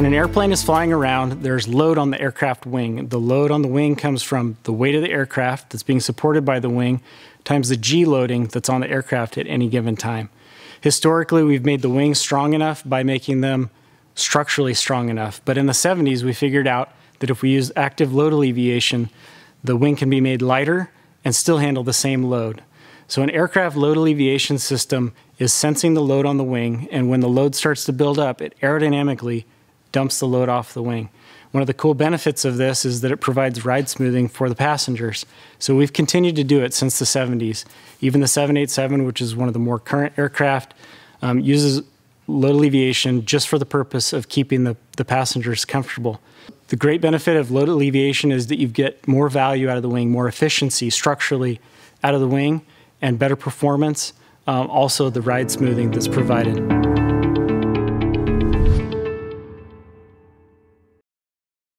When an airplane is flying around, there's load on the aircraft wing. The load on the wing comes from the weight of the aircraft that's being supported by the wing times the G loading that's on the aircraft at any given time. Historically, we've made the wings strong enough by making them structurally strong enough. But in the 70s, we figured out that if we use active load alleviation, the wing can be made lighter and still handle the same load. So an aircraft load alleviation system is sensing the load on the wing, and when the load starts to build up, it aerodynamically dumps the load off the wing. One of the cool benefits of this is that it provides ride smoothing for the passengers. So we've continued to do it since the 70s. Even the 787, which is one of the more current aircraft, uses load alleviation just for the purpose of keeping the passengers comfortable. The great benefit of load alleviation is that you get more value out of the wing, more efficiency structurally out of the wing, and better performance. Also the ride smoothing that's provided.